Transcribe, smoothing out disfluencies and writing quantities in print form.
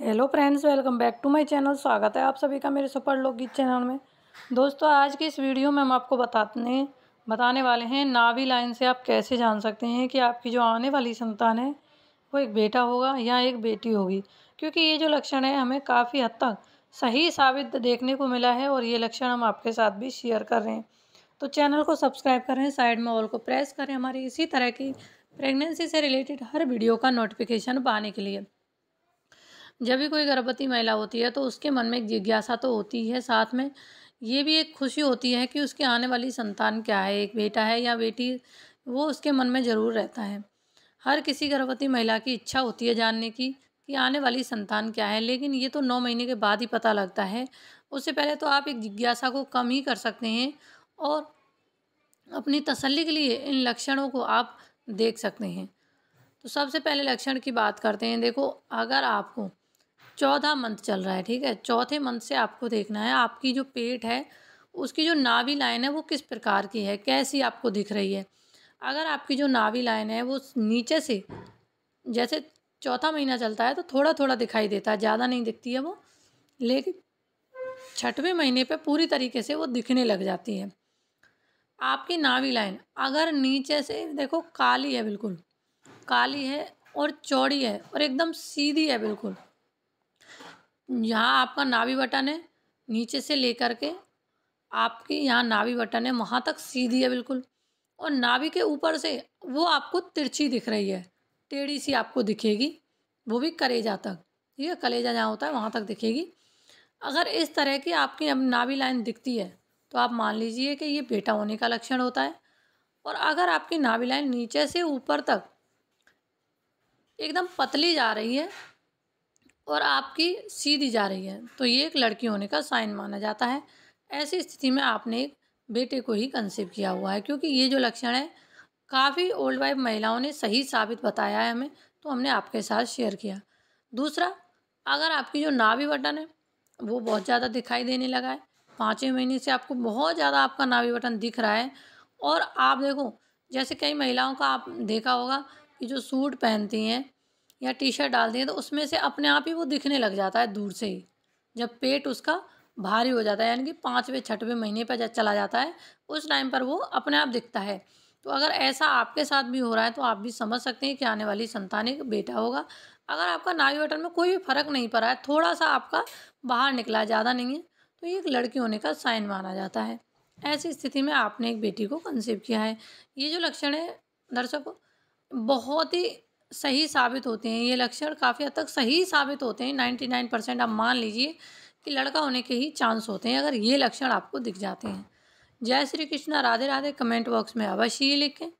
Hello friends, welcome back to my channel. स्वागत है आप सभी का मेरे सुपर लोक गीत चैनल में। दोस्तों, आज की इस वीडियो में हम आपको बताने वाले हैं नाभि लाइन से आप कैसे जान सकते हैं कि आपकी जो आने वाली संतान है वो एक बेटा होगा या एक बेटी होगी, क्योंकि ये जो लक्षण है हमें काफ़ी हद तक सही साबित देखने को मिला है और ये लक्षण हम आपके साथ भी शेयर कर रहे हैं। तो चैनल को सब्सक्राइब करें, साइड में ऑल को प्रेस करें हमारी इसी तरह की प्रेगनेंसी से रिलेटेड हर वीडियो का नोटिफिकेशन पाने के लिए। जब भी कोई गर्भवती महिला होती है तो उसके मन में एक जिज्ञासा तो होती है, साथ में ये भी एक खुशी होती है कि उसकी आने वाली संतान क्या है, एक बेटा है या बेटी, वो उसके मन में ज़रूर रहता है। हर किसी गर्भवती महिला की इच्छा होती है जानने की कि आने वाली संतान क्या है, लेकिन ये तो 9 महीने के बाद ही पता लगता है। उससे पहले तो आप एक जिज्ञासा को कम ही कर सकते हैं और अपनी तसल्ली के लिए इन लक्षणों को आप देख सकते हैं। तो सबसे पहले लक्षण की बात करते हैं। देखो, अगर आपको 14वां मंथ चल रहा है, ठीक है, 4थे मंथ से आपको देखना है आपकी जो पेट है उसकी जो नाभि लाइन है वो किस प्रकार की है, कैसी आपको दिख रही है। अगर आपकी जो नाभि लाइन है वो नीचे से, जैसे 4वां महीना चलता है तो थोड़ा थोड़ा दिखाई देता है, ज़्यादा नहीं दिखती है वो, लेकिन 6वें महीने पे पूरी तरीके से वो दिखने लग जाती है। आपकी नाभि लाइन अगर नीचे से, देखो, काली है, बिल्कुल काली है और चौड़ी है और एकदम सीधी है, बिल्कुल यहाँ आपका नाभि बटन है, नीचे से लेकर के आपकी यहाँ नाभि बटन है वहाँ तक सीधी है बिल्कुल, और नाभि के ऊपर से वो आपको तिरछी दिख रही है, टेढ़ी सी आपको दिखेगी, वो भी कलेजा तक, ठीक है, कलेजा जहाँ होता है वहाँ तक दिखेगी। अगर इस तरह की आपकी नाभि लाइन दिखती है तो आप मान लीजिए कि ये बेटा होने का लक्षण होता है। और अगर आपकी नाभि लाइन नीचे से ऊपर तक एकदम पतली जा रही है और आपकी सीधी जा रही है तो ये एक लड़की होने का साइन माना जाता है। ऐसी स्थिति में आपने एक बेटे को ही कंसीव किया हुआ है, क्योंकि ये जो लक्षण है काफ़ी ओल्ड वाइफ महिलाओं ने सही साबित बताया है हमें, तो हमने आपके साथ शेयर किया। दूसरा, अगर आपकी जो नाभि बटन है वो बहुत ज़्यादा दिखाई देने लगा है, 5वें महीने से आपको बहुत ज़्यादा आपका नाभि बटन दिख रहा है, और आप देखो जैसे कई महिलाओं का आप देखा होगा कि जो सूट पहनती हैं या टी शर्ट डालती हैं तो उसमें से अपने आप ही वो दिखने लग जाता है दूर से ही, जब पेट उसका भारी हो जाता है, यानी कि 5वें 6वें महीने पर चला जाता है, उस टाइम पर वो अपने आप दिखता है। तो अगर ऐसा आपके साथ भी हो रहा है तो आप भी समझ सकते हैं कि आने वाली संतान एक बेटा होगा। अगर आपका नाभि बटन में कोई भी फर्क नहीं पड़ा है, थोड़ा सा आपका बाहर निकला है, ज़्यादा नहीं है, तो ये एक लड़की होने का साइन माना जाता है। ऐसी स्थिति में आपने एक बेटी को कंसीव किया है। ये जो लक्षण है दर्शकों बहुत ही सही साबित होते हैं, ये लक्षण काफ़ी हद तक सही साबित होते हैं। 99% आप मान लीजिए कि लड़का होने के ही चांस होते हैं अगर ये लक्षण आपको दिख जाते हैं। जय श्री कृष्णा, राधे राधे। कमेंट बॉक्स में अवश्य लिखें।